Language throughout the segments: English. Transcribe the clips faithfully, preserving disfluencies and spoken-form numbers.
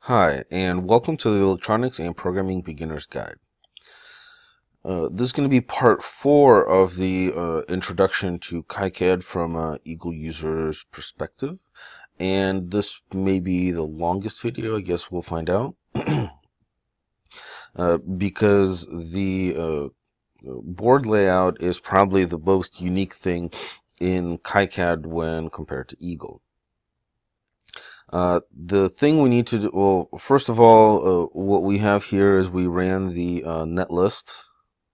Hi, and welcome to the Electronics and Programming Beginner's Guide. Uh, this is going to be part four of the uh, introduction to KiCad from an uh, Eagle user's perspective. And this may be the longest video, I guess we'll find out. uh, because the uh, board layout is probably the most unique thing in KiCad when compared to Eagle. Uh, the thing we need to do, well, first of all, uh, what we have here is we ran the uh, netlist.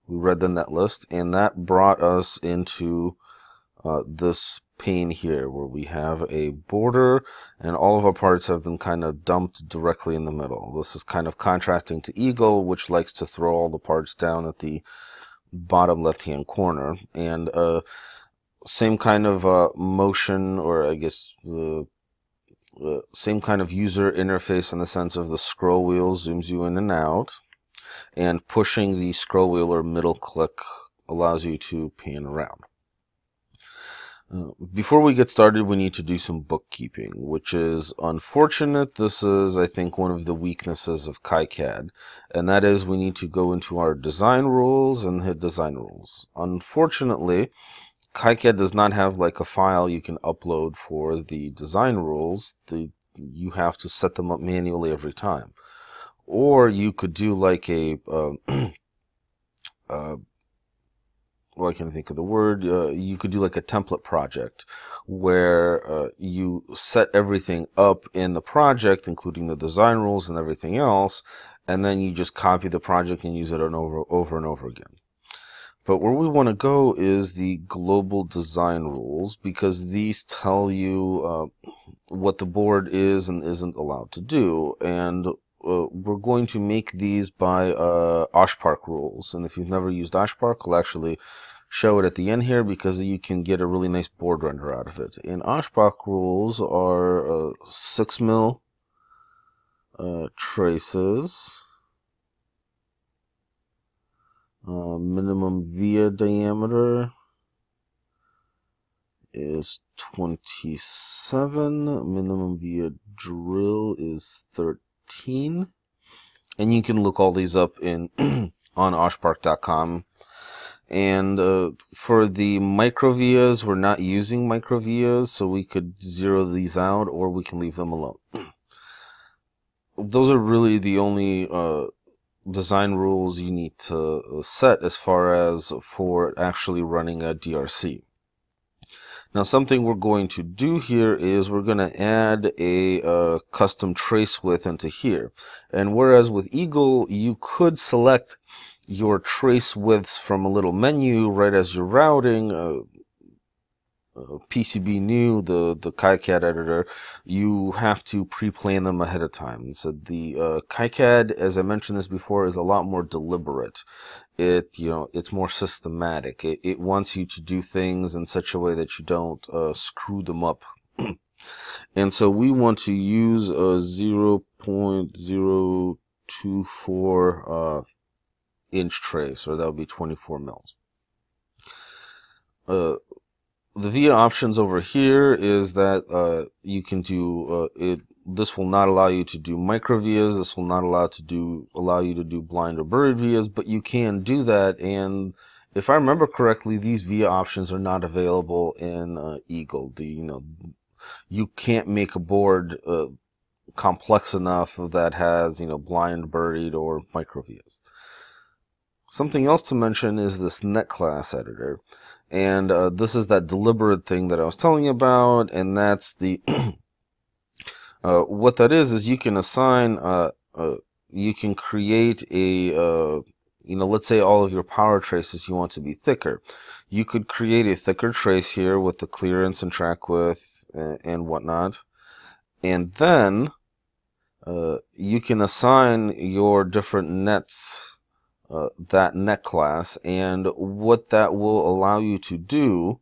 We read the netlist, and that brought us into uh, this pane here where we have a border, and all of our parts have been kind of dumped directly in the middle. This is kind of contrasting to Eagle, which likes to throw all the parts down at the bottom left-hand corner. And uh, same kind of uh, motion, or I guess the... Uh, same kind of user interface in the sense of the scroll wheel zooms you in and out, and pushing the scroll wheel or middle click allows you to pan around. Uh, before we get started, we need to do some bookkeeping, which is unfortunate. This is, I think, one of the weaknesses of KiCad, and that is we need to go into our design rules and hit design rules. Unfortunately, KiCad does not have like a file you can upload for the design rules. The, you have to set them up manually every time. Or you could do like a, uh, uh, well, I can't think of the word, uh, you could do like a template project where uh, you set everything up in the project, including the design rules and everything else, and then you just copy the project and use it on over, over and over again. But where we want to go is the global design rules, because these tell you uh, what the board is and isn't allowed to do. And uh, we're going to make these by uh, Oshpark rules. And if you've never used Oshpark, I'll actually show it at the end here, because you can get a really nice board render out of it. And Oshpark rules are uh, six mil uh, traces. Uh, minimum via diameter is twenty-seven, minimum via drill is thirteen, and you can look all these up in on oshpark dot com. And uh, for the microvias, we're not using microvias, so we could zero these out or we can leave them alone. Those are really the only uh, design rules you need to set as far as for actually running a D R C. Now, something we're going to do here is we're going to add a uh, custom trace width into here. And whereas with Eagle, you could select your trace widths from a little menu right as you're routing, uh, uh, P C B new, the, the KiCad editor, you have to pre-plan them ahead of time. So the uh, KiCad, as I mentioned this before, is a lot more deliberate. It, you know, it's more systematic. It, it wants you to do things in such a way that you don't uh, screw them up. And so we want to use a zero point zero two four uh, inch trace, or that would be twenty-four mils. Uh, The via options over here is that uh, you can do uh, it. This will not allow you to do microvias. This will not allow to do allow you to do blind or buried vias, but you can do that. And if I remember correctly, these via options are not available in uh, Eagle. The you know you can't make a board uh, complex enough that has you know blind, buried, or microvias. Something else to mention is this net class editor. And uh, this is that deliberate thing that I was telling you about, and that's the uh, what that is is you can assign, uh, uh, you can create a, uh, you know, let's say all of your power traces you want to be thicker. You could create a thicker trace here with the clearance and track width and, and whatnot, and then uh, you can assign your different nets. Uh, that net class, and what that will allow you to do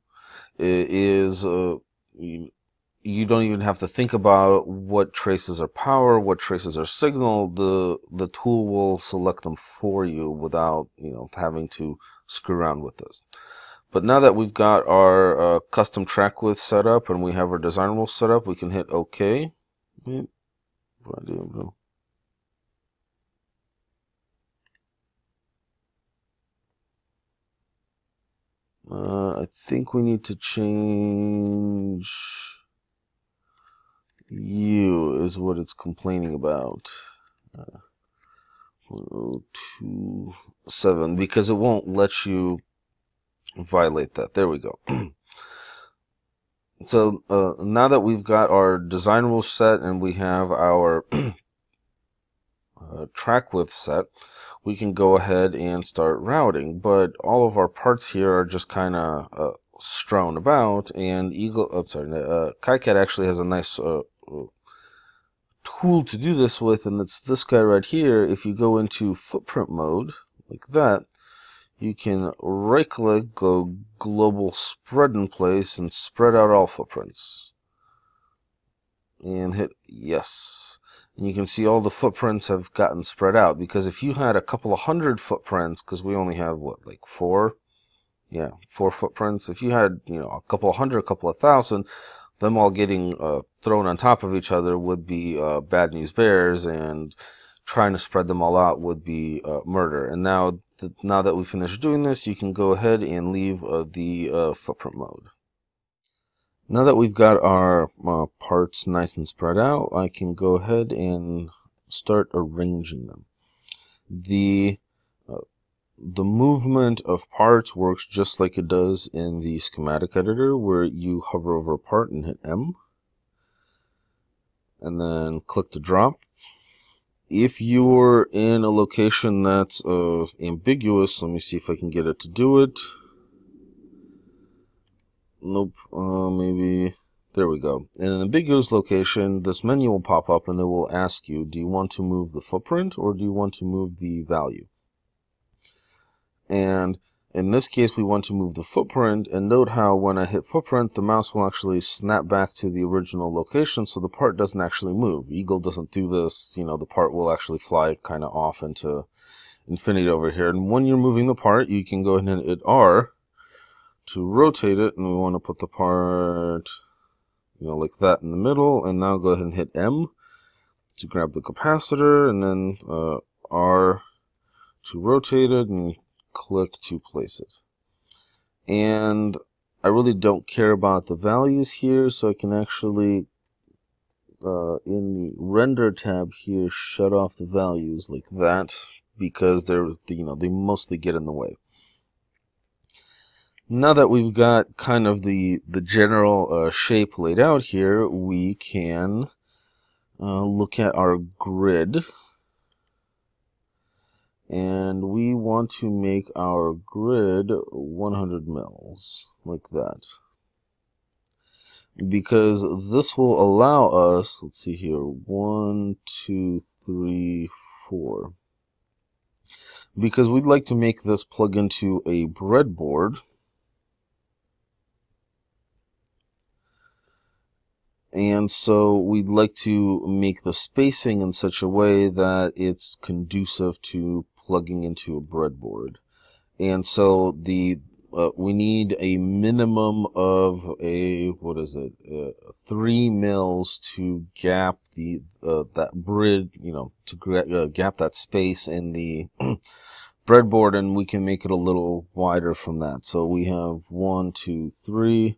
is uh, you, you don't even have to think about what traces are power, what traces are signal. The the tool will select them for you without you know having to screw around with this. But now that we've got our uh, custom track width set up and we have our design rules set up, we can hit OK. Uh, I think we need to change U is what it's complaining about. Uh, one oh two seven, because it won't let you violate that. There we go. So uh, now that we've got our design rules set and we have our uh, track width set, we can go ahead and start routing. But all of our parts here are just kind of uh, strewn about, and Eagle, oh, sorry, uh, KiCad actually has a nice uh, tool to do this with, and it's this guy right here. If you go into footprint mode like that, you can right-click, go global spread in place, and spread out all footprints. And hit yes. And you can see all the footprints have gotten spread out, because if you had a couple of hundred footprints, because we only have, what, like four? Yeah, four footprints. If you had, you know, a couple of hundred, a couple of thousand, them all getting uh, thrown on top of each other would be uh, bad news bears, and trying to spread them all out would be uh, murder. And now, th now that we finished doing this, you can go ahead and leave uh, the uh, footprint mode. Now that we've got our uh, parts nice and spread out, I can go ahead and start arranging them. The, uh, the movement of parts works just like it does in the schematic editor, where you hover over a part and hit M, and then click to drop. If you're in a location that's uh, ambiguous, let me see if I can get it to do it. Nope, uh, maybe, there we go. In an ambiguous location, this menu will pop up and it will ask you, do you want to move the footprint or do you want to move the value? And in this case, we want to move the footprint, and note how when I hit footprint, the mouse will actually snap back to the original location, so the part doesn't actually move. Eagle doesn't do this, you know, the part will actually fly kind of off into infinity over here. And when you're moving the part, you can go ahead and hit R to rotate it, and we want to put the part, you know, like that in the middle, and now go ahead and hit M to grab the capacitor, and then uh, R to rotate it, and click to place it. And I really don't care about the values here, so I can actually, uh, in the render tab here, shut off the values like that, because they're, you know, they mostly get in the way. Now that we've got kind of the, the general uh, shape laid out here, we can uh, look at our grid. And we want to make our grid one hundred mils, like that. Because this will allow us, let's see here, one, two, three, four. Because we'd like to make this plug into a breadboard. And so we'd like to make the spacing in such a way that it's conducive to plugging into a breadboard. And so the uh, we need a minimum of a, what is it, uh, three mils to gap the uh, that bridge, you know, to uh, gap that space in the breadboard, and we can make it a little wider from that. So we have one, two, three,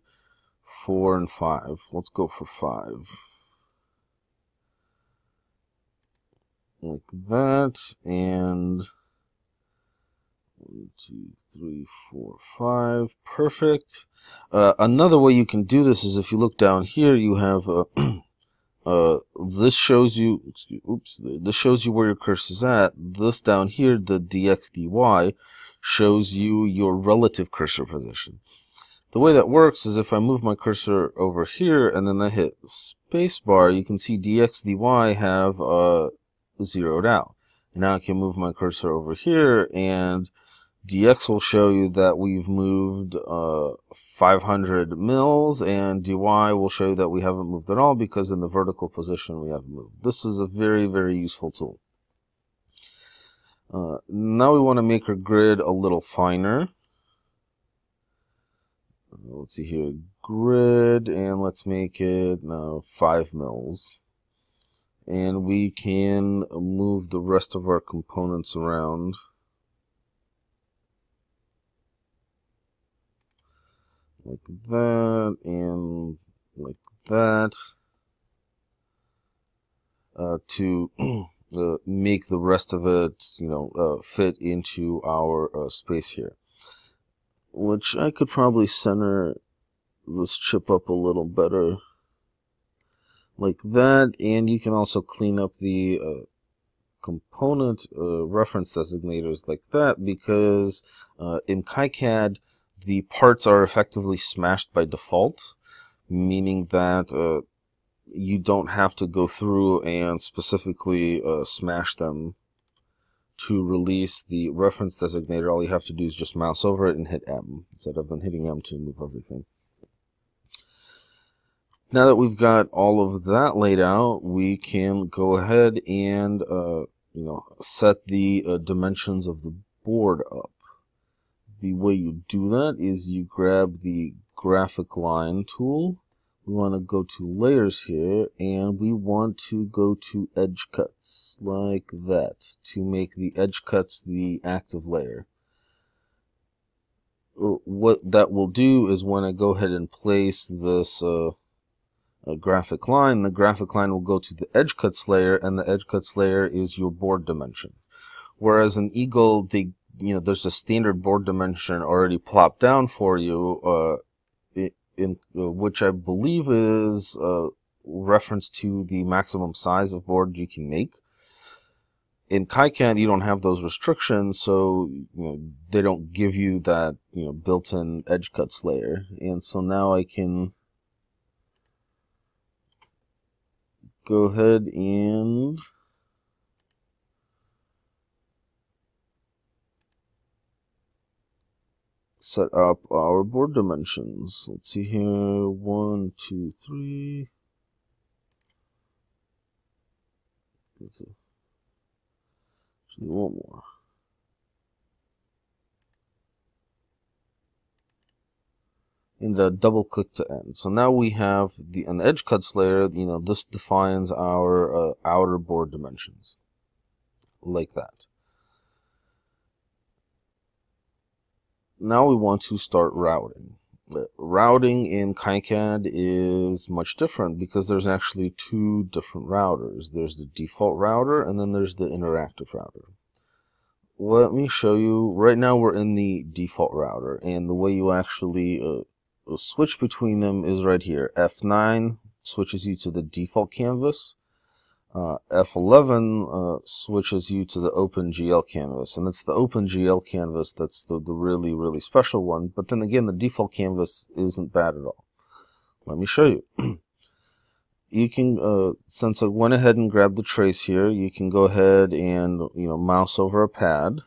four, and five. Let's go for five. Like that, and one, two, three, four, five. Perfect. Uh, another way you can do this is if you look down here, you have a, uh, this shows you, excuse, oops, this shows you where your cursor is at. This down here, the D X D Y, shows you your relative cursor position. The way that works is if I move my cursor over here and then I hit spacebar, you can see D X D Y have uh, zeroed out. Now I can move my cursor over here, and D X will show you that we've moved uh, five hundred mils, and D Y will show you that we haven't moved at all, because in the vertical position we haven't moved. This is a very, very useful tool. Uh, now we want to make our grid a little finer. Let's see here, grid, and let's make it now five mils. And we can move the rest of our components around. like that, and like that, uh, to uh, make the rest of it, you know, uh, fit into our uh, space here. Which I could probably center this chip up a little better, like that, and you can also clean up the uh, component uh, reference designators like that, because uh, in KiCad the parts are effectively smashed by default, meaning that uh, you don't have to go through and specifically uh, smash them to release the reference designator. All you have to do is just mouse over it and hit M instead of then hitting M to move everything. Now that we've got all of that laid out, we can go ahead and uh, you know, set the uh, dimensions of the board up. The way you do that is you grab the graphic line tool. We want to go to layers here, and we want to go to edge cuts like that to make the edge cuts the active layer. What that will do is when I go ahead and place this Uh, A graphic line, the graphic line will go to the edge cuts layer, and the edge cuts layer is your board dimension. Whereas in Eagle, they, you know, there's a standard board dimension already plopped down for you, uh, in, in uh, which I believe is uh, reference to the maximum size of board you can make. In KiCad, you don't have those restrictions, so you know, they don't give you that you know built-in edge cuts layer, and so now I can go ahead and set up our board dimensions. Let's see here, one, two, three. Let's see, actually one more. And uh, double click to end. So now we have the an edge cuts layer. You know, this defines our uh, outer board dimensions like that. Now we want to start routing. Uh, routing in KiCad is much different because there's actually two different routers. There's the default router, and then there's the interactive router. Let me show you. Right now we're in the default router, and the way you actually uh, The switch between them is right here. F nine switches you to the default canvas. Uh, F eleven uh, switches you to the OpenGL canvas. And it's the OpenGL canvas that's the, the really, really special one. But then again, the default canvas isn't bad at all. Let me show you. You can, uh, since I went ahead and grabbed the trace here, you can go ahead and you know mouse over a pad.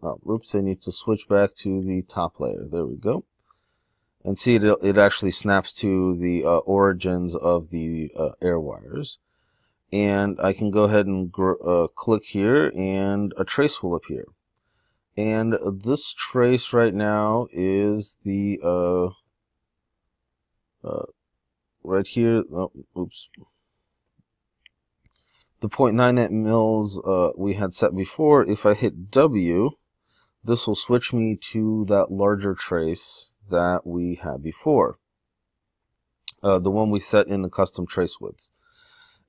Oh, oops, I need to switch back to the top layer. There we go. And see, it, it actually snaps to the uh, origins of the uh, air wires. And I can go ahead and gr uh, click here, and a trace will appear. And this trace right now is the, uh, uh, right here, oh, oops. The zero point nine eight mils uh, we had set before. If I hit W, this will switch me to that larger trace that we had before, uh, the one we set in the custom trace widths.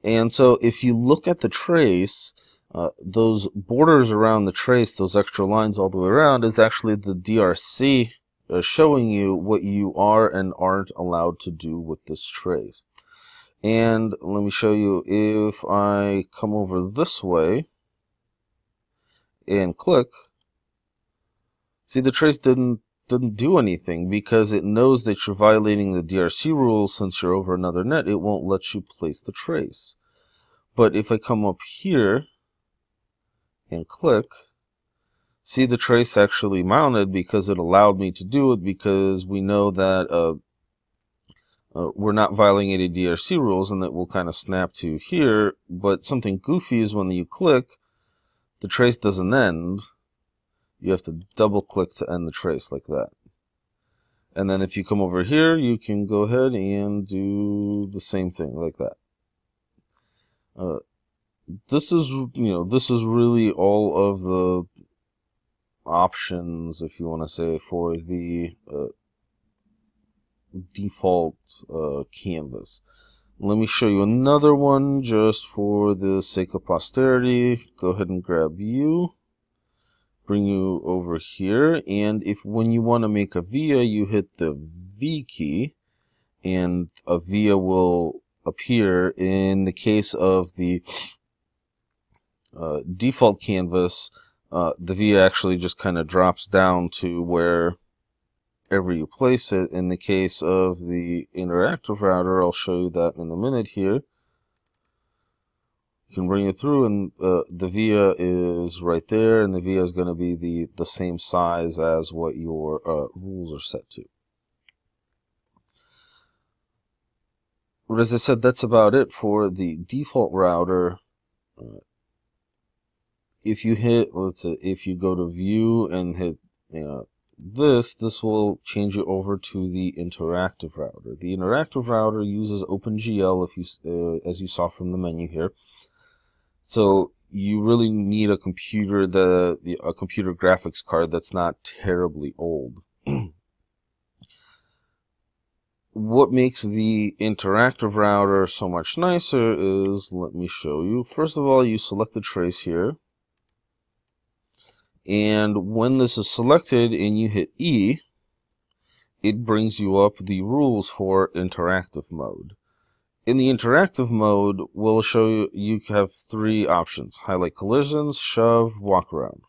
And so if you look at the trace, uh, those borders around the trace, those extra lines all the way around, is actually the D R C uh, showing you what you are and aren't allowed to do with this trace. And let me show you, if I come over this way and click, see, the trace didn't didn't do anything because it knows that you're violating the D R C rules. Since you're over another net, it won't let you place the trace. But if I come up here and click, see, the trace actually mounted because it allowed me to do it, because we know that uh, uh, we're not violating any D R C rules, and that will kind of snap to here. But something goofy is when you click, the trace doesn't end. You have to double click to end the trace like that. And then if you come over here, you can go ahead and do the same thing like that. Uh, this is, you know, this is really all of the options, if you want to say, for the uh, default uh, canvas. Let me show you another one just for the sake of posterity. Go ahead and grab you, bring you over here, and if when you want to make a via, you hit the V key and a via will appear. In the case of the uh, default canvas, uh, the via actually just kind of drops down to where ever you place it. In the case of the interactive router, I'll show you that in a minute here. You can bring it through, and uh, the via is right there, and the via is going to be the, the same size as what your uh, rules are set to. But as I said, that's about it for the default router. Uh, if you hit, let's say, if you go to view and hit, you know, this, this will change you over to the interactive router. The interactive router uses OpenGL, if you, uh, as you saw from the menu here. So you really need a computer, the, the a computer graphics card that's not terribly old. What makes the interactive router so much nicer is, let me show you. First of all, you select the trace here. And when this is selected and you hit E, it brings you up the rules for interactive mode. In the interactive mode, we'll show you, you have three options: highlight collisions, shove, walk around,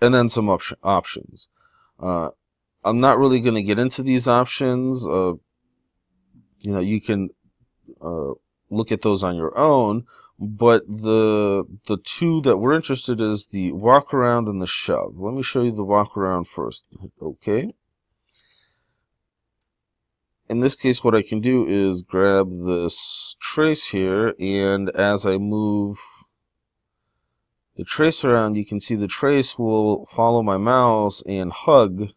and then some op options. Uh, I'm not really going to get into these options. Uh, you know, you can uh, look at those on your own. But the the two that we're interested in is the walk around and the shove. Let me show you the walk around first. Okay. In this case, what I can do is grab this trace here, and as I move the trace around, you can see the trace will follow my mouse and hug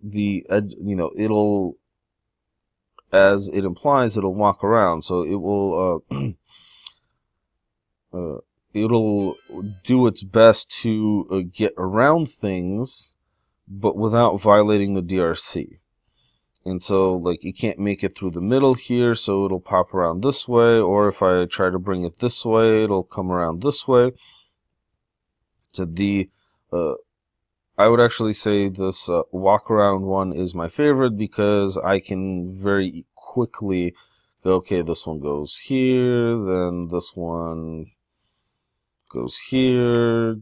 the edge. You know, it'll, as it implies, it'll walk around, so it will uh, uh, it'll do its best to uh, get around things, but without violating the D R C. And so, like, it can't make it through the middle here, so it'll pop around this way, or if I try to bring it this way, it'll come around this way. So the uh, I would actually say this uh, walk around one is my favorite, because I can very quickly go, okay, this one goes here, then this one goes here,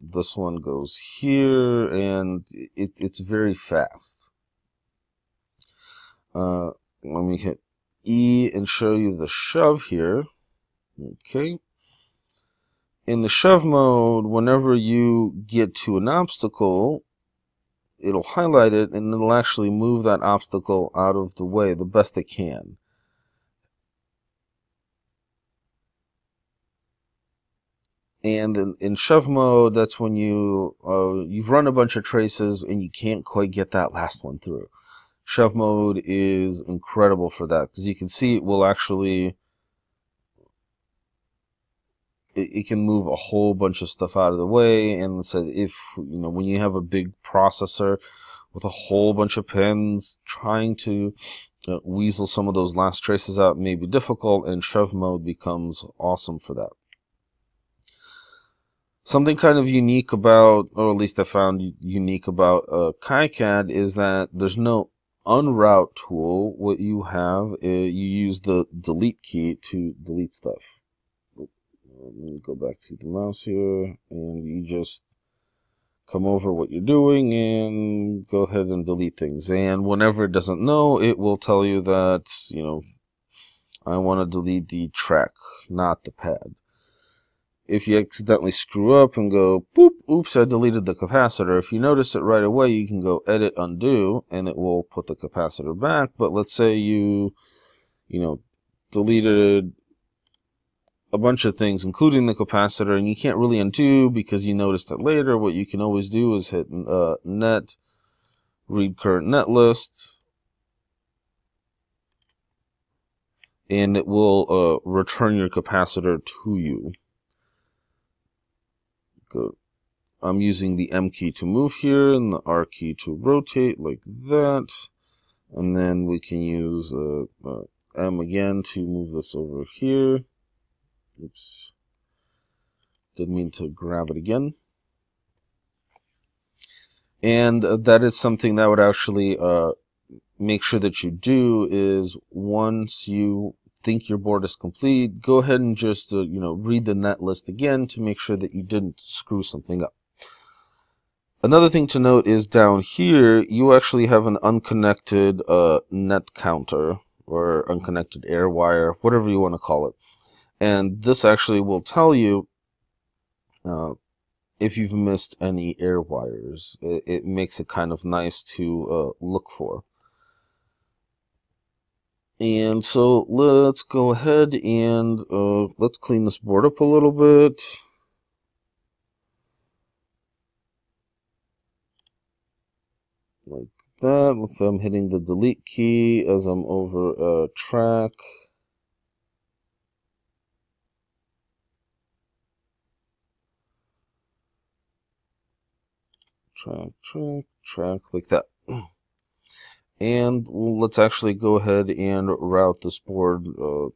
this one goes here, and it, it's very fast. Uh, let me hit E and show you the shove here. Okay. In the shove mode, whenever you get to an obstacle, it'll highlight it, and it'll actually move that obstacle out of the way the best it can. And in, in shove mode, that's when you, uh, you've run a bunch of traces and you can't quite get that last one through. Shove mode is incredible for that, because you can see it will actually, it can move a whole bunch of stuff out of the way. And so if, you know, when you have a big processor with a whole bunch of pins, trying to uh, weasel some of those last traces out may be difficult, and shove mode becomes awesome for that. Something kind of unique about, or at least I found unique about uh, KiCad, is that there's no unroute tool. What you have, uh, you use the delete key to delete stuff. Let me go back to the mouse here, and you just come over what you're doing and go ahead and delete things. And whenever it doesn't know, it will tell you that, you know, I want to delete the track, not the pad. If you accidentally screw up and go, boop, oops, I deleted the capacitor, if you notice it right away, you can go edit, undo, and it will put the capacitor back. But let's say you, you know, deleted a bunch of things, including the capacitor, and you can't really undo because you noticed it later. What you can always do is hit uh, net, read current net list, and it will uh, return your capacitor to you. go, I'm using the M key to move here and the R key to rotate like that. And then we can use uh, uh, M again to move this over here. Oops. Didn't mean to grab it again. And uh, that is something that would actually uh, make sure that you do is once you think your board is complete, go ahead and just uh, you know read the net list again to make sure that you didn't screw something up. Another thing to note is down here, you actually have an unconnected uh, net counter or unconnected air wire, whatever you want to call it. And this actually will tell you uh, if you've missed any air wires. It, it makes it kind of nice to uh, look for. And so let's go ahead and uh, let's clean this board up a little bit. Like that, with them hitting the delete key as I'm over a uh, track. Track, track, track, like that. And let's actually go ahead and route this board uh,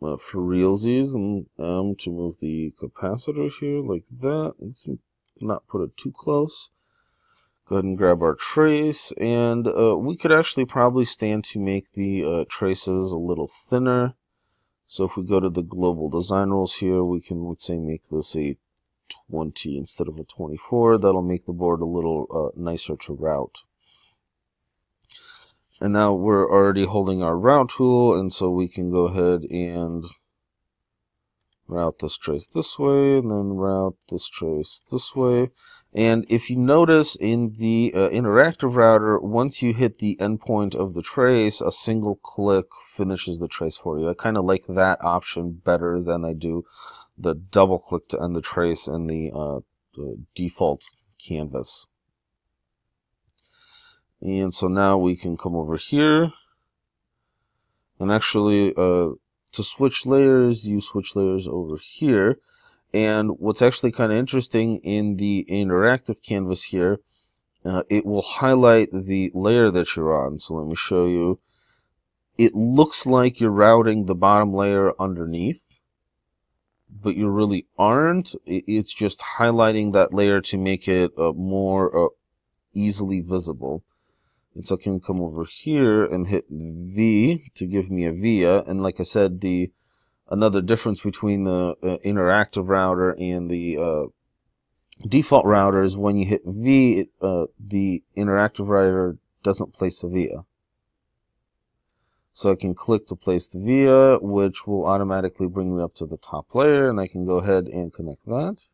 uh, for realsies, and um, to move the capacitor here like that. Let's not put it too close. Go ahead and grab our trace, and uh, we could actually probably stand to make the uh, traces a little thinner. So if we go to the global design rules here, we can, let's say, make this a twenty instead of a twenty-four. That'll make the board a little uh, nicer to route. And now we're already holding our route tool, and so we can go ahead and route this trace this way, and then route this trace this way. And if you notice in the uh, interactive router, once you hit the endpoint of the trace, a single click finishes the trace for you. I kind of like that option better than I do the double click to end the trace in the, uh, the default canvas. And so now we can come over here, and actually uh, to switch layers, you switch layers over here. And what's actually kind of interesting in the interactive canvas here, uh, it will highlight the layer that you're on. So let me show you. It looks like you're routing the bottom layer underneath, but you really aren't. It's just highlighting that layer to make it uh, more uh, easily visible. And so I can come over here and hit V to give me a via. And like I said, the another difference between the uh, interactive router and the uh, default router is when you hit V, it, uh, the interactive router doesn't place a via. So I can click to place the via, which will automatically bring me up to the top layer, and I can go ahead and connect that.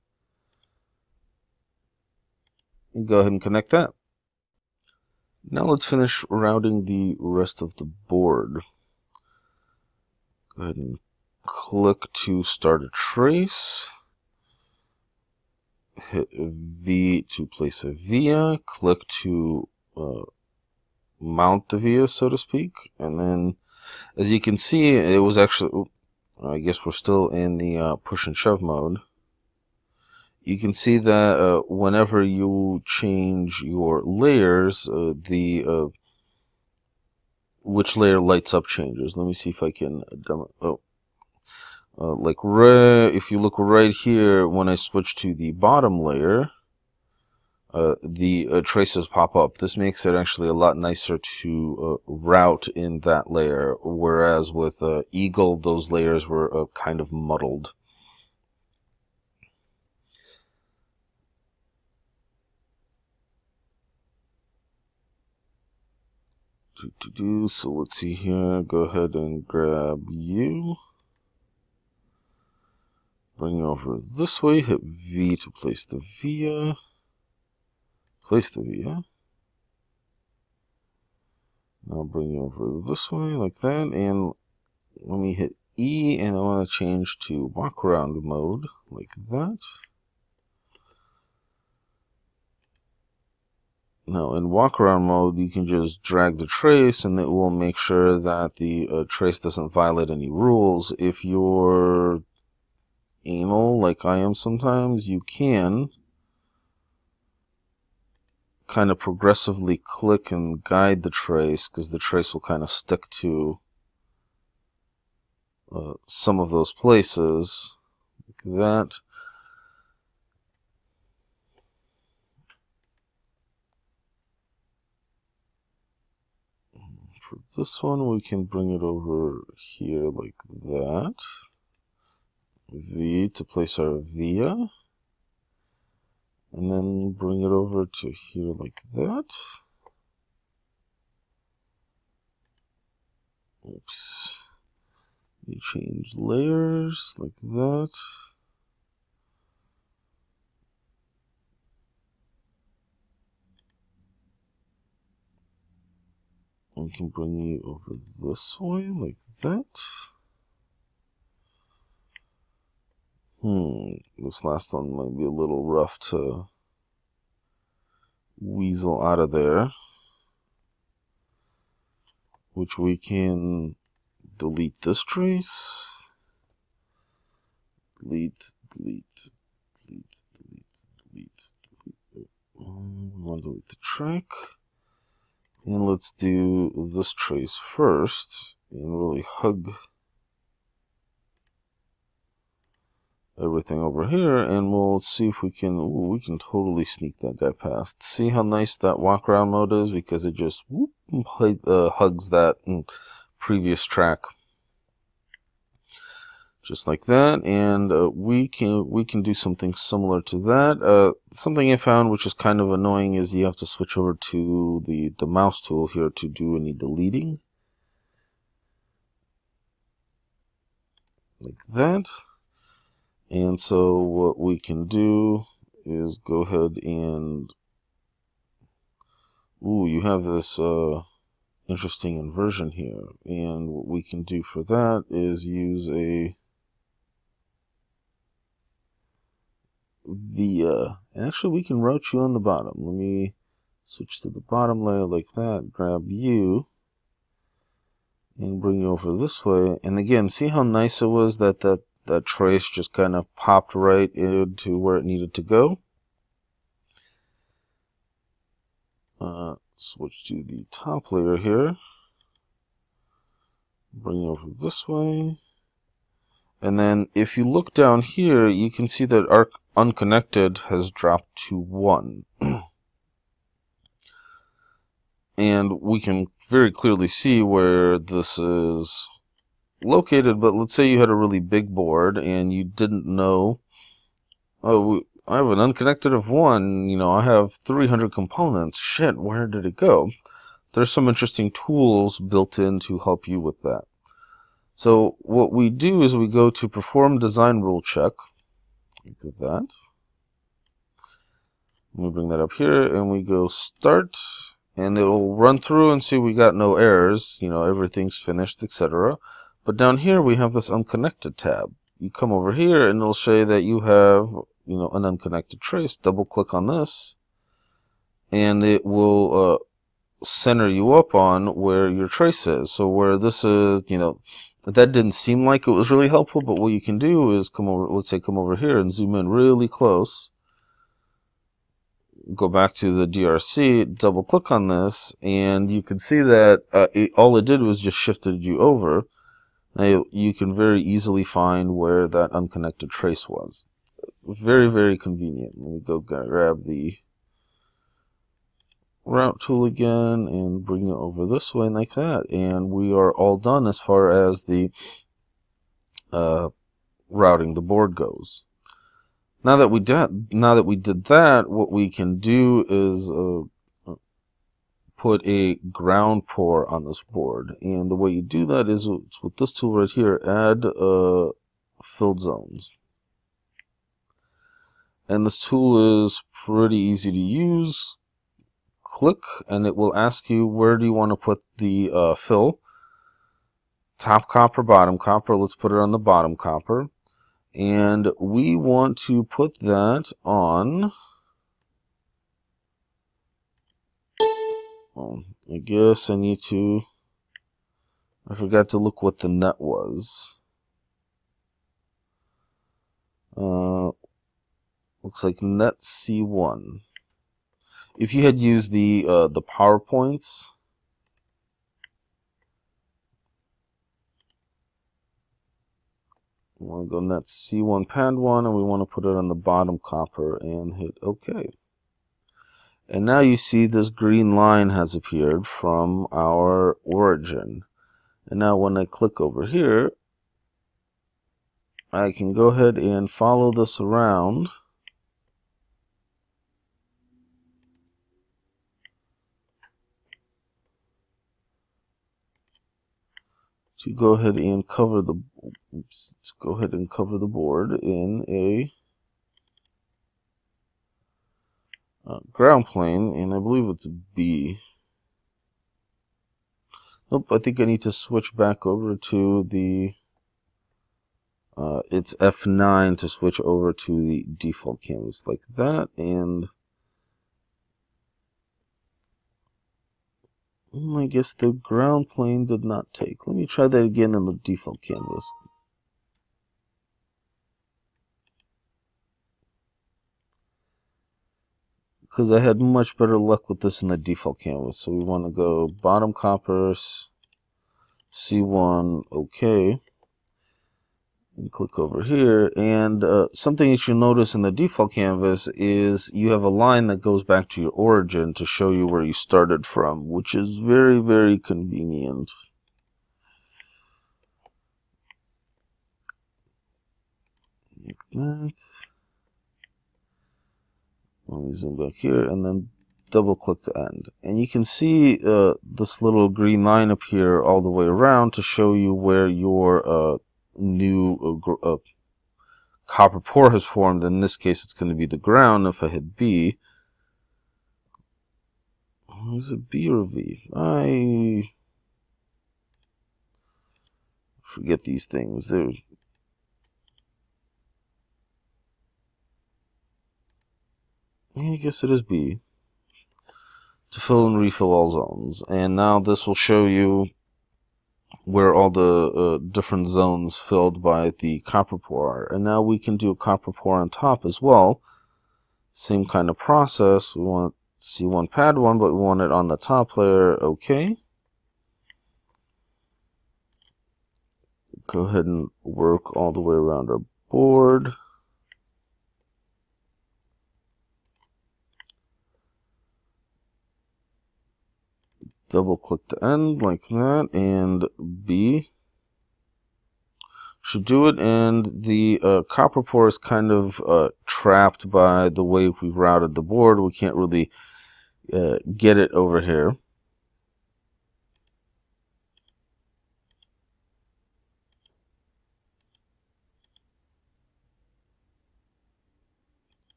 And go ahead and connect that. Now let's finish routing the rest of the board. Go ahead and click to start a trace. Hit V to place a via. Click to uh, mount the via, so to speak. And then, as you can see, it was actually, I guess we're still in the uh, push and shove mode. You can see that uh, whenever you change your layers, uh, the uh, which layer lights up changes. Let me see if I can demo. Oh, uh, like right, if you look right here, when I switch to the bottom layer, uh, the uh, traces pop up. This makes it actually a lot nicer to uh, route in that layer, whereas with uh, Eagle, those layers were uh, kind of muddled. To, to do so, let's see here. Go ahead and grab you, bring you over this way. Hit V to place the via, place the via. Now bring you over this way like that, and let me hit E, and I want to change to walk around mode like that. Now, in walk-around mode, you can just drag the trace, and it will make sure that the uh, trace doesn't violate any rules. If your anal like I am sometimes, you can kind of progressively click and guide the trace, because the trace will kind of stick to uh, some of those places, like that. For this one, we can bring it over here like that. V to place our via. And then bring it over to here like that. Oops. You change layers like that. We can bring you over this way like that. Hmm, this last one might be a little rough to weasel out of there, which we can delete this trace. Delete, delete, delete, delete, delete, delete. We want to delete the track. And let's do this trace first and really hug everything over here, and we'll see if we can, ooh, we can totally sneak that guy past. See how nice that walk around mode is, because it just whoop, uh, hugs that previous track. Just like that, and uh, we can we can do something similar to that. Uh, something I found which is kind of annoying is you have to switch over to the, the mouse tool here to do any deleting. Like that. And so what we can do is go ahead and... Ooh, you have this uh, interesting inversion here. And what we can do for that is use a... via. Actually, we can route you on the bottom. Let me switch to the bottom layer like that, grab you, and bring you over this way. And again, see how nice it was that that, that trace just kind of popped right into where it needed to go? Uh, switch to the top layer here. Bring you over this way. And then if you look down here, you can see that our unconnected has dropped to one. And we can very clearly see where this is located, but let's say you had a really big board and you didn't know, oh, I have an unconnected of one, you know, I have three hundred components. Shit, where did it go? There's some interesting tools built in to help you with that. So what we do is we go to perform design rule check. Like that. Let me bring that up here, and we go start, and it'll run through and see we got no errors, you know, everything's finished, et cetera. But down here we have this unconnected tab. You come over here and it'll say that you have, you know, an unconnected trace. Double click on this, and it will uh, center you up on where your trace is. So where this is, you know, that didn't seem like it was really helpful, but what you can do is come over, let's say come over here and zoom in really close. Go back to the D R C, double click on this, and you can see that uh, it, all it did was just shifted you over. Now you can very easily find where that unconnected trace was. Very, very convenient. Let me go grab the route tool again and bring it over this way like that, and we are all done as far as the uh, routing the board goes. Now that we did, now that we did that, what we can do is uh, put a ground pour on this board, and the way you do that is with this tool right here, add uh, filled zones. And this tool is pretty easy to use. Click, and it will ask you where do you want to put the uh, fill, top copper, bottom copper. Let's put it on the bottom copper, and we want to put that on, well, I guess I need to, I forgot to look what the net was. Uh, looks like net C one. If you had used the uh, the PowerPoints, we want to go net C one pad one, and we want to put it on the bottom copper and hit OK. And now you see this green line has appeared from our origin. And now when I click over here, I can go ahead and follow this around. To go ahead and cover the oops, go ahead and cover the board in a uh, ground plane, and I believe it's B. Nope, I think I need to switch back over to the uh, it's F nine to switch over to the default canvas like that, and I guess the ground plane did not take. Let me try that again in the default canvas. Because I had much better luck with this in the default canvas. So we want to go bottom coppers, C one, OK. And click over here. And uh, something that you'll notice in the default canvas is you have a line that goes back to your origin to show you where you started from, which is very, very convenient. Like that. Let me zoom back here and then double click to end. And you can see uh, this little green line appear all the way around to show you where your uh, new uh, uh, copper pore has formed. In this case, it's going to be the ground. If I hit B, is it B or V? I forget these things. They're I guess it is B, to fill and refill all zones. And now this will show you where all the uh, different zones filled by the copper pour are. And now we can do a copper pour on top as well. Same kind of process. We want C one pad one, but we want it on the top layer. Okay. Go ahead and work all the way around our board. Double click to end like that, and B should do it. And the uh, copper pour is kind of uh, trapped by the way we've routed the board. We can't really uh, get it over here.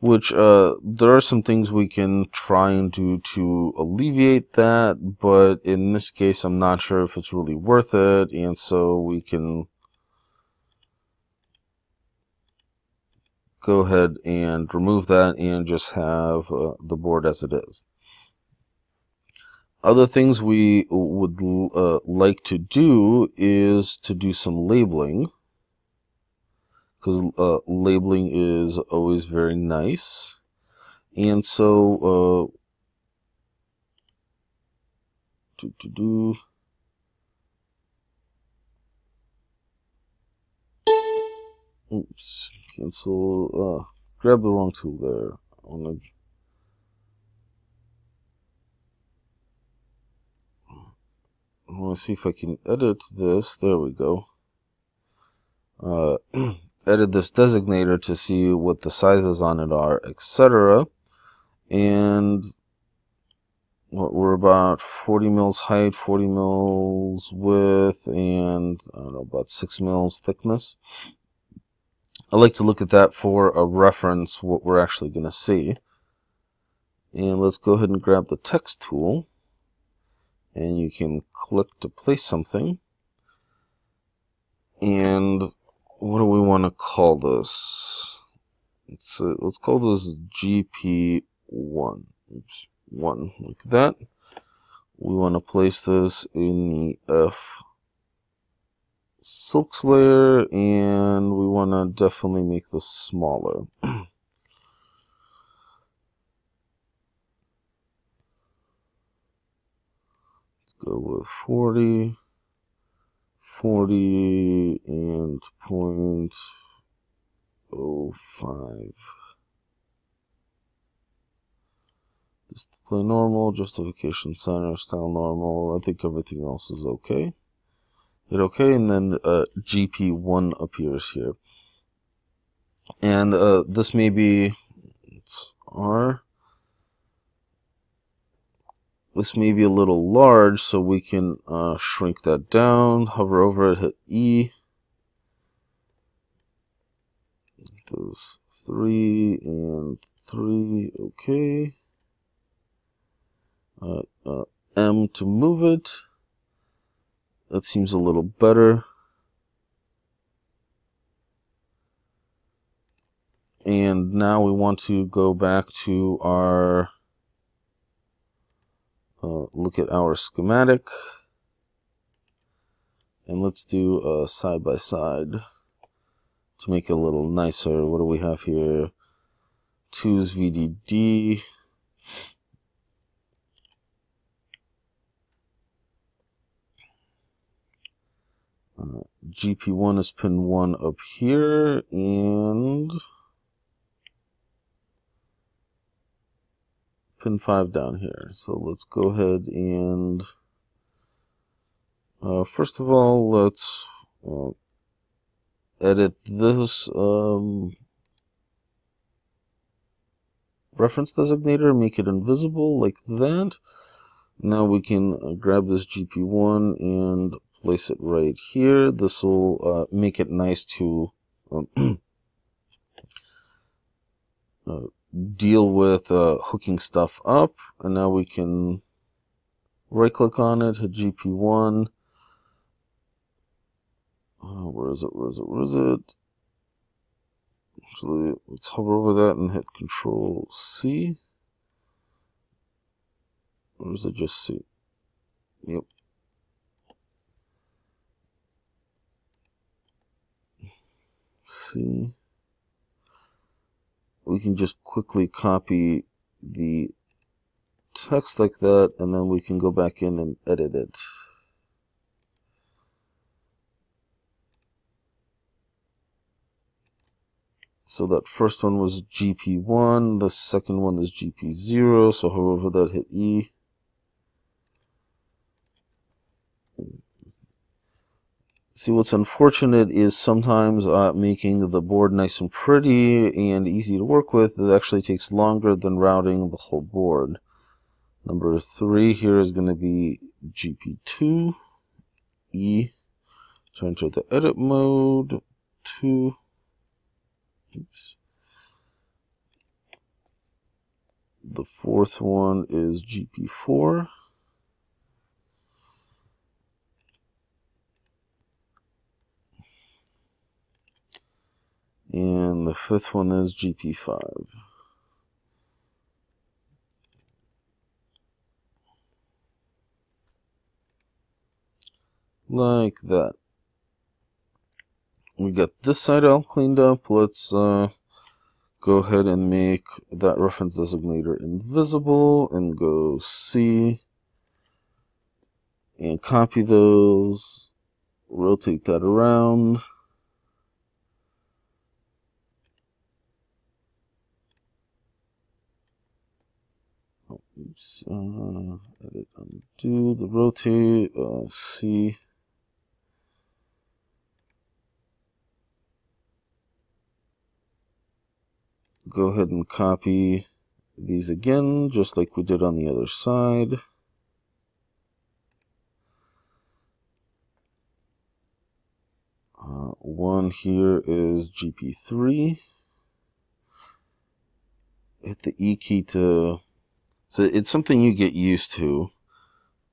Which uh, there are some things we can try and do to alleviate that, but in this case, I'm not sure if it's really worth it, and so we can go ahead and remove that and just have uh, the board as it is. Other things we would uh, like to do is to do some labeling. Because uh, labeling is always very nice. And so, uh, do, do, do. Oops, cancel, uh, grab the wrong tool there. I want to I want to see if I can edit this. There we go. Uh, edit this designator to see what the sizes on it are, et cetera. And what we're about forty mils height, forty mils width, and I don't know, about six mils thickness. I like to look at that for a reference, what we're actually going to see. And let's go ahead and grab the text tool, and you can click to place something. And what do we want to call this? Let's, uh, let's call this G P one. Oops, one, like that. We want to place this in the silks layer, and we want to definitely make this smaller. Let's go with forty, forty, and point oh five. Display normal, justification center, style normal. I think everything else is okay. Hit okay, and then uh, G P one appears here. And uh, this may be it's R. This may be a little large, so we can uh, shrink that down. Hover over it, hit E. Those three and three, okay. Uh, uh, M to move it. That seems a little better. And now we want to go back to our uh, look at our schematic, and let's do a side by side to make it a little nicer. What do we have here? Two's V D D. Uh, G P one is pin one up here, and pin five down here. So let's go ahead and uh, first of all, let's uh, edit this um, reference designator, make it invisible like that. Now we can uh, grab this G P one and place it right here. This will uh, make it nice to um, uh, deal with uh, hooking stuff up. And now we can right click on it, hit G P one. Oh, where is it? Where is it? Where is it? Actually, let's hover over that and hit Control C. Or is it just C? Yep. See, we can just quickly copy the text like that, and then we can go back in and edit it. So that first one was G P one, the second one is G P zero, so hover over that, hit E. See, what's unfortunate is sometimes uh, making the board nice and pretty and easy to work with, it actually takes longer than routing the whole board. Number three here is going to be G P two, E, turn to the edit mode, two, oops. The fourth one is G P four. And the fifth one is G P five. Like that. We got this side all cleaned up. Let's uh, go ahead and make that reference designator invisible and go C and copy those, rotate that around. Oops, uh, edit, undo, the rotate, uh, C. Go ahead and copy these again, just like we did on the other side. Uh, one here is G P three. Hit the E key to... So it's something you get used to,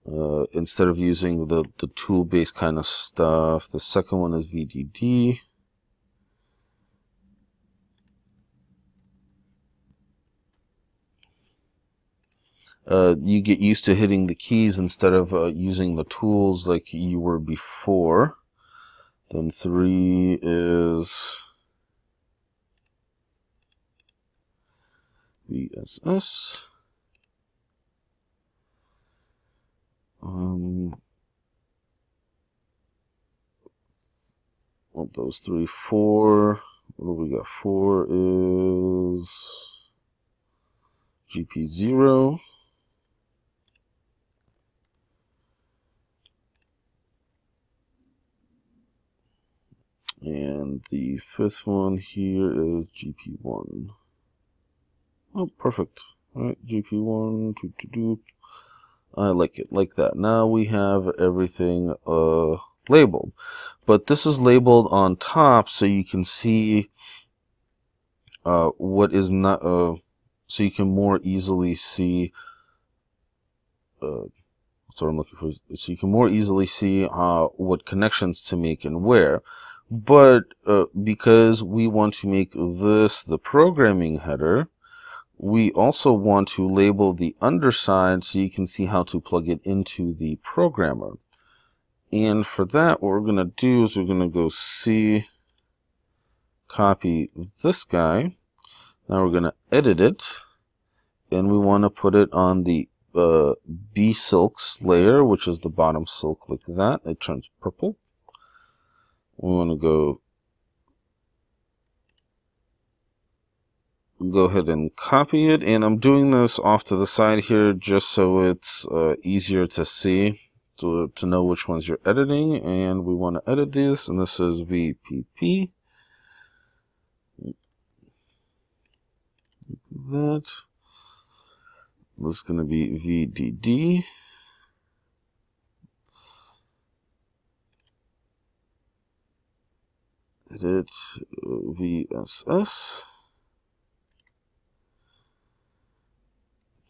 uh, instead of using the, the tool-based kind of stuff. The second one is V D D. Uh, you get used to hitting the keys instead of uh, using the tools like you were before. Then three is V S S. Um, want those three, four. What do we got? Four is G P zero. And the fifth one here is G P one. Oh, perfect. All right, G P one, do, do, do. I like it like that. Now we have everything uh, labeled. But this is labeled on top so you can see uh, what is not, uh, so you can more easily see, uh, sorry, I'm looking for, so you can more easily see uh, what connections to make and where. But uh, because we want to make this the programming header, we also want to label the underside so you can see how to plug it into the programmer. And for that, what we're going to do is we're going to go C, copy this guy. Now we're going to edit it, and we want to put it on the uh, B silks layer, which is the bottom silk like that. It turns purple. We want to go go ahead and copy it, and I'm doing this off to the side here just so it's uh, easier to see, to, to know which ones you're editing. And we want to edit this, and this is V P P. That. This is going to be V D D. Edit V S S.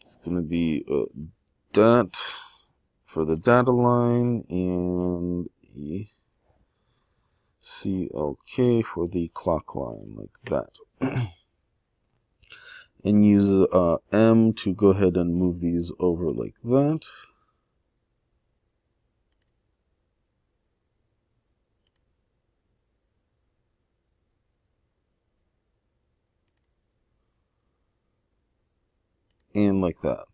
It's going to be uh, dot for the data line and E C L K for the clock line, like that. And use uh, M to go ahead and move these over like that. And like that.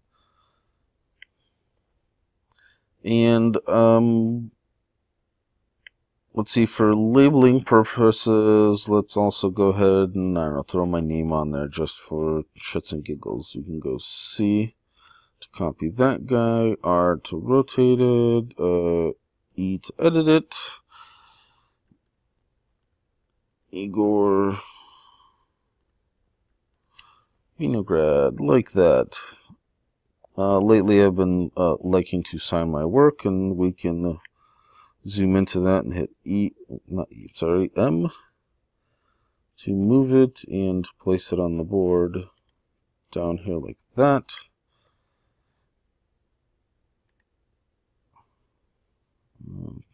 And um, let's see, for labeling purposes, let's also go ahead and, I don't know, throw my name on there just for shits and giggles. You can go C to copy that guy, R to rotate it, uh, E to edit it, Igor Pinograd, like that. Uh, lately I've been uh, liking to sign my work, and we can zoom into that and hit E, not E, sorry, M to move it and place it on the board down here like that. Um,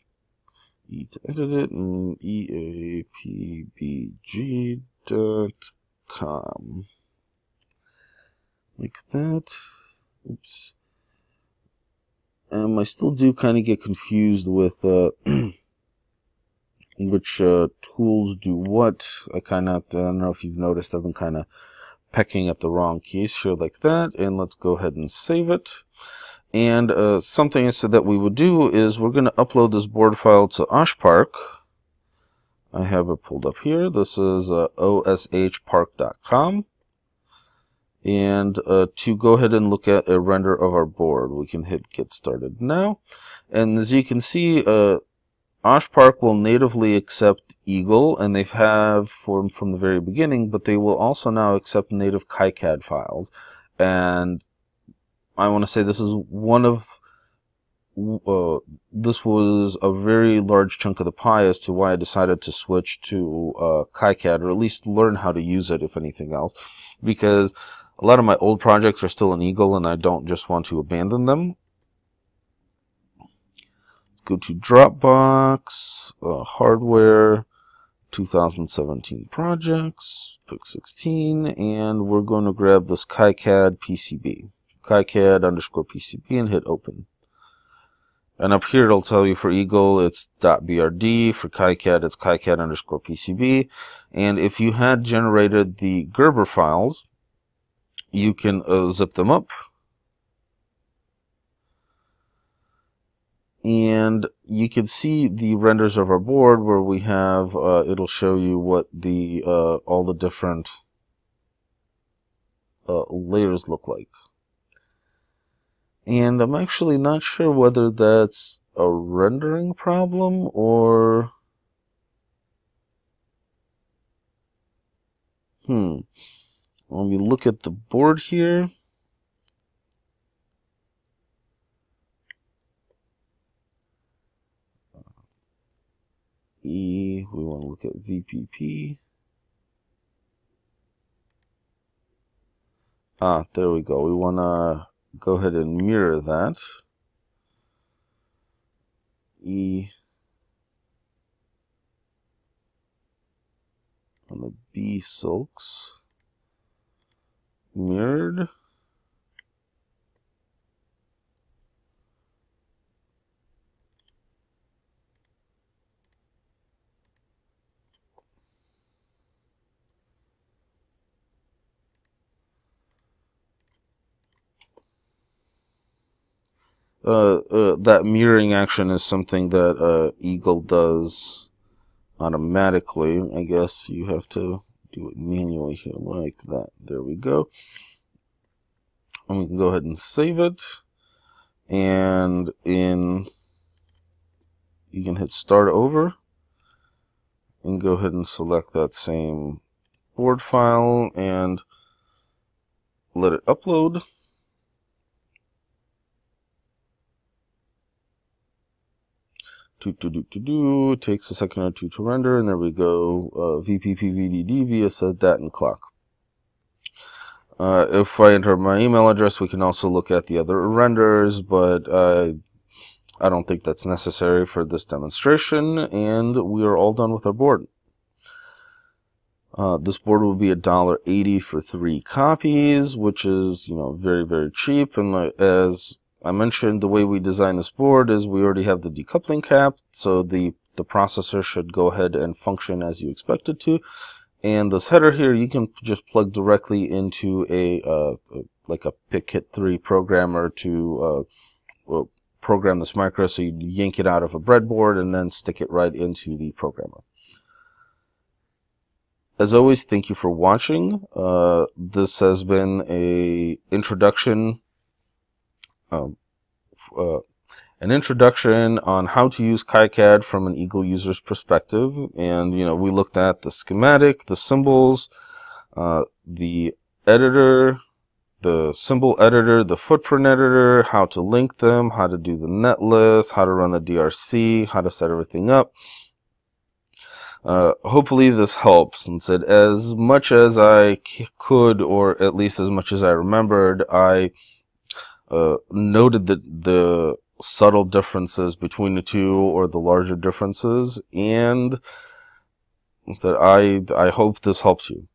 E to edit it, and E A P B G dot com. Like that. Oops. Um, I still do kind of get confused with uh, which uh, tools do what. I kind of, I don't know if you've noticed, I've been kind of pecking at the wrong keys here like that. And let's go ahead and save it. And uh, something I said that we would do is we're going to upload this board file to Oshpark. I have it pulled up here. This is uh, O S H park dot com. And uh, to go ahead and look at a render of our board, we can hit get started now. And as you can see, uh, Oshpark will natively accept Eagle, and they have from, from the very beginning, but they will also now accept native KiCad files. And I want to say this is one of, uh, this was a very large chunk of the pie as to why I decided to switch to uh, KiCad, or at least learn how to use it, if anything else, because a lot of my old projects are still in Eagle, and I don't just want to abandon them. Let's go to Dropbox, uh, hardware, two thousand seventeen projects, pick sixteen, and we're going to grab this KiCad P C B, KiCad underscore P C B, and hit open. And up here, it'll tell you for Eagle, it's .brd. For KiCad, it's KiCad underscore P C B. And if you had generated the Gerber files, you can uh, zip them up. And you can see the renders of our board where we have, uh, it'll show you what the, uh, all the different uh, layers look like. And I'm actually not sure whether that's a rendering problem or... Hmm. When we look at the board here... E, we want to look at V P P. Ah, there we go. We want to... go ahead and mirror that. E on the B silks mirrored. Uh, uh, that mirroring action is something that uh, Eagle does automatically. I guess you have to do it manually here like that. There we go. And we can go ahead and save it. And in, you can hit start over and go ahead and select that same board file and let it upload. To do, do, do, do, takes a second or two to render, and there we go. Uh, V P P V D D via set dat and clock. Uh, if I enter my email address, we can also look at the other renders, but uh, I don't think that's necessary for this demonstration, and we are all done with our board. Uh, this board will be a dollar eighty for three copies, which is, you know, very, very cheap, and as I mentioned, the way we design this board is we already have the decoupling cap, so the, the processor should go ahead and function as you expect it to. And this header here, you can just plug directly into a, uh, like a PicKit three programmer to uh, program this micro, so you yank it out of a breadboard and then stick it right into the programmer. As always, thank you for watching. Uh, this has been a introduction Um, uh, an introduction on how to use KiCad from an Eagle user's perspective. And, you know, we looked at the schematic, the symbols, uh, the editor, the symbol editor, the footprint editor, how to link them, how to do the netlist, how to run the D R C, how to set everything up. Uh, hopefully this helps, and said as much as I could, or at least as much as I remembered, I... Uh, noted the, the subtle differences between the two, or the larger differences, and that I, I hope this helps you.